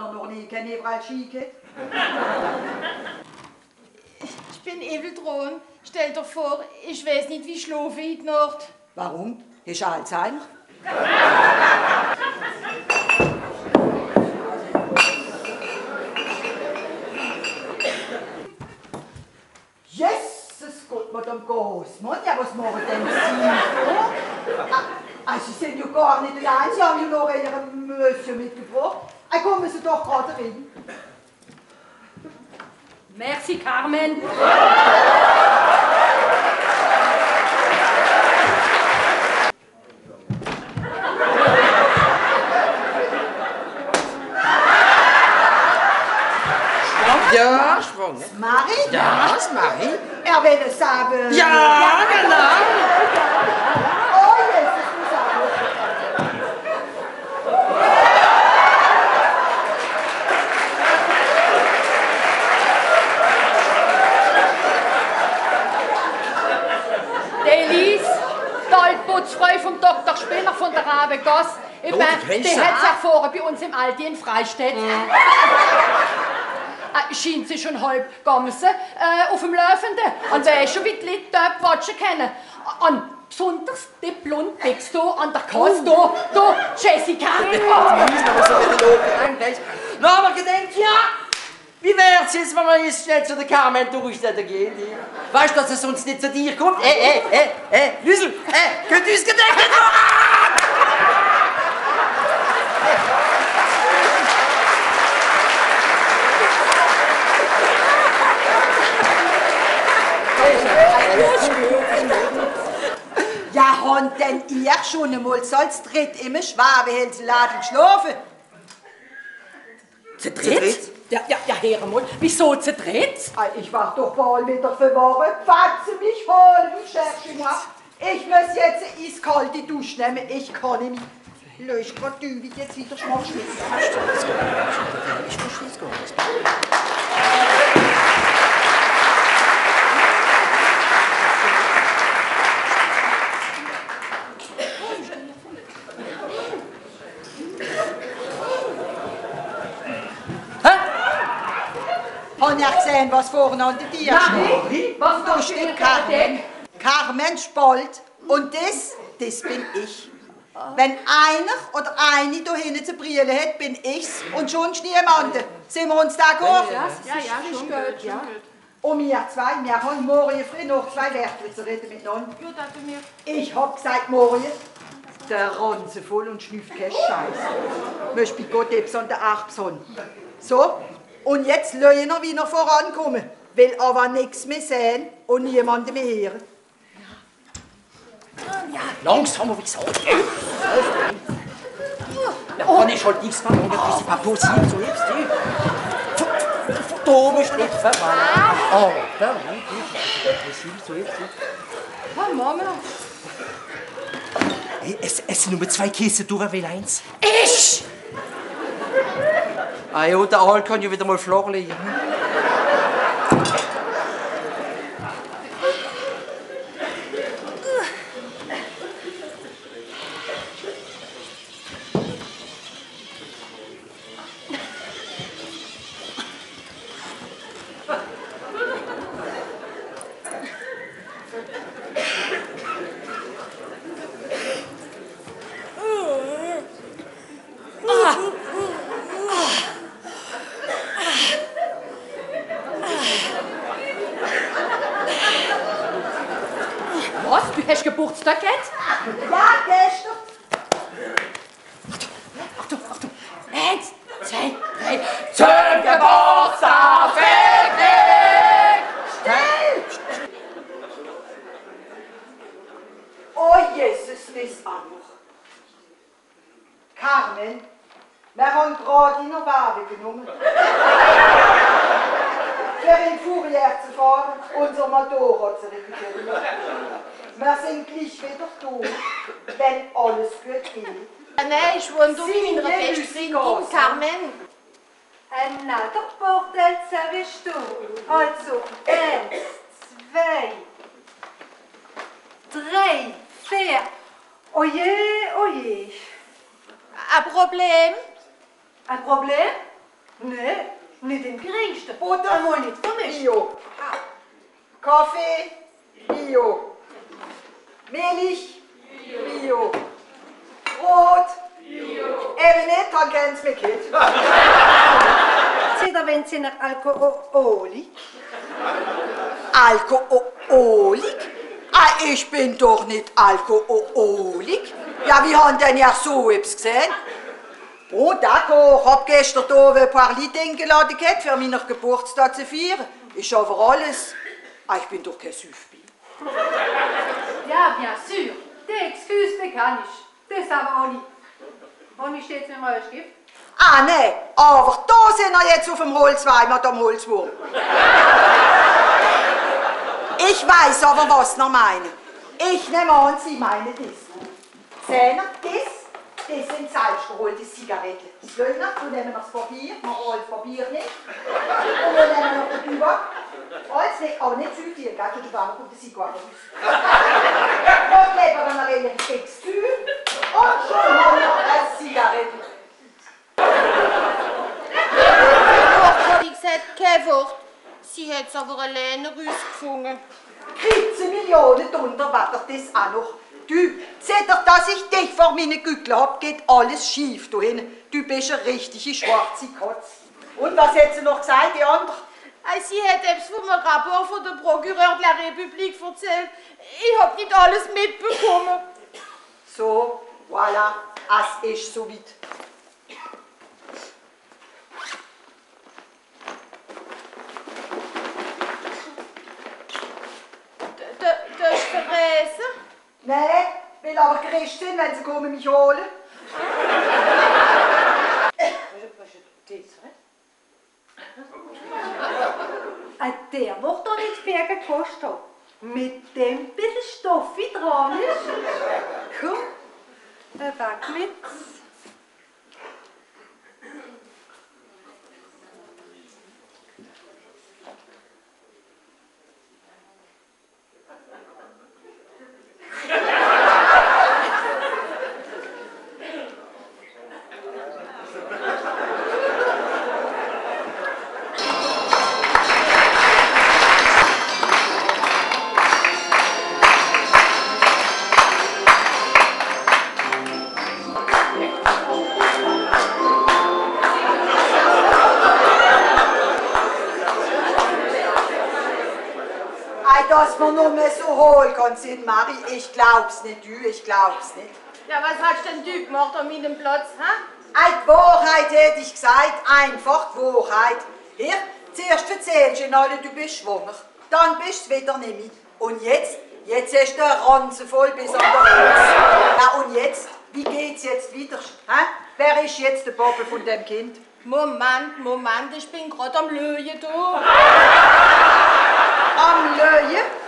Honnen noch nie kein Ebral schicken. Ich bin Eveldron. Stell dir vor, ich weiß nicht, wie schlafe ich in Nacht. Warum? Hast du Alzheimer? Jesus Gott, mit dem Gossmann, ja, was machen denn Sie? Also, Sie sind ja gar nicht allein, Sie haben ja noch Ihre Mösschen mitgebracht. Also kommen Sie doch gerade rein. Merci, Carmen. Ja, Schwung. Das mach ich? Ja, das mach ich. Er will es haben. Ja, genau. Oh, Jesus, das haben. Delis, die Altputzfrau vom Dr. Spinner von der Rabegass, die hat sich vorher bei uns im Aldi in Freistädt. Scheint sie schon halb gamse auf dem Laufenden. Und weisst schon, wie die Leute dort watschen können. Und besonders die Blondbecks hier an der Kasse, hier, Jessica. Na, aber gedenkt, ja, wie wär's jetzt, wenn wir jetzt schnell zu der Carmen durchstellen gehen? Weißt du, dass es uns nicht zu dir kommt? Lüsel, könnt ihr uns gedenken? Ja, habt denn ihr schon einmal so als dritt im Schwabenhälsladen geschlafen? Zu dritt? Ja, Herr mal. Wieso zu dritt? Ich war doch bald wieder verworren. Fatze mich voll, du Scherzinger. Ich muss jetzt eine eiskalte Dusche nehmen. Ich kann nicht mehr. Lösch grad du, wie jetzt wieder schmachschwitz. Ich schwitz gar nicht. Hab ich gesehen, was vorne an der Tier steht. Was da steht, Carmen. Carmen Spalt. Und das bin ich. Wenn einer oder eine da hinten zu brillen hat, bin ich's und sonst niemand. Sind wir uns da geholfen? Ja, schon gut, ja. Und wir zwei, wir haben morgen früh noch zwei Wörter zu reden miteinander. Ich hab gesagt, morgen, der Ranse voll und schnüfft keinen Scheiß. Möcht bei Gott eb's an der Achbson. So? Und jetzt lassen wir wieder vorankommen, will aber nichts mehr sehen und niemanden mehr hören. Ja, langsam, wie gesagt. Da kann ich halt nichts verlangen, bis die Papo sieht, so hebst du. Du bist nicht verwandt. Oh, da liegt die Papo sieht, so hebst du. Ja, Mama. Es sind nur zwei Käse, du will eins. Ich! Ah ja, der Aal kann ja wieder mal flach liegen. Hast du Geburtstag jetzt? Ja, gestern. Achtung. 1, 2, 3. Zum Geburtstag! Still! Oh, Jesus, nicht auch noch. Carmen, wir haben gerade in der Wabe genommen. Für den Fourier zu fahren, unser Maduro zu revidieren. Wir sind gleich wieder tot, wenn alles gut geht. Nein, ich wohne in meiner Bestfreundin Carmen. Another Bordel zerrischst du. Also 1, 2, 3, 4. Oje, oje. Ein Problem? Ein Problem? Nein, nicht den geringsten. Butter mal nicht vermischt. Bio. Ha. Kaffee, Bio. Milch, Bio. Bio. Brot, Bio. Eben nicht, dann gehen Sie mit. Seht wenn Sie nach Alkoholik? Alkoholik? Ah, ich bin doch nicht Alkoholik. Ja, wir haben denn ja so etwas gesehen. Oh, d'accord, ich habe gestern hier ein paar Leute eingeladen, für meinen Geburtstag zu feiern. Ist aber alles. Ah, ich bin doch kein Süffbi. Ja, bien sûr. Die Excuse, die kann ich. Das haben alle. Wann ist jetzt mit dem Holzstift? Ah, nein, aber da sind wir jetzt auf dem Holzwein mit dem Holzwurm. Ich weiß aber, was noch meine. Ich nehme an, Sie meinen das. Sehen Sie das? Das sind selbstgeholte Zigaretten. Das lassen wir, dann nehmen wir das Papier, wir rollen das Papier nicht. Und dann nehmen wir noch den Tubak. Alles nicht, aber nicht zu viel, gell? Du bist auch noch auf der Zigarre raus. Dann leben wir in einem Textil und schon haben wir eine Zigarette. Die Doktorin sagt kein Wort. Sie hat es aber alleine rausgefunden. 13 Millionen Dollar war doch das auch noch. Du, seht doch, dass ich dich vor meine Güttel hab, geht alles schief, du hin. Du bist eine richtige schwarze Katze. Und was hat sie noch gesagt, die andere? Sie hat etwas vom Rapport von der Procureur de la République erzählt. Ich hab nicht alles mitbekommen. So, voilà, es ist so weit. Das ist Therese? Nein, will aber gerecht sind, wenn sie kommen mich holen. Was ist das? Der macht doch nicht viel gekostet. Mit dem bisschen Stoff wie dran ist. Komm, weg mit's. Dass man nur mehr so holen kann, sind, Marie. Ich glaub's nicht, du, ich glaub's nicht. Ja, was hast denn du gemacht an meinem Platz, hä? Die Wahrheit hätte ich gesagt, einfach die Wahrheit. Hier, zuerst erzählst du alle, du bist schwanger. Dann bist du wieder nicht mehr. Und jetzt hast du den Ranzen voll bis an der Hals. Ja, und jetzt, wie geht's jetzt wieder, hä? Wer ist jetzt der Papa von dem Kind? Moment, ich bin gerade am Löhen, du. Am Löhen?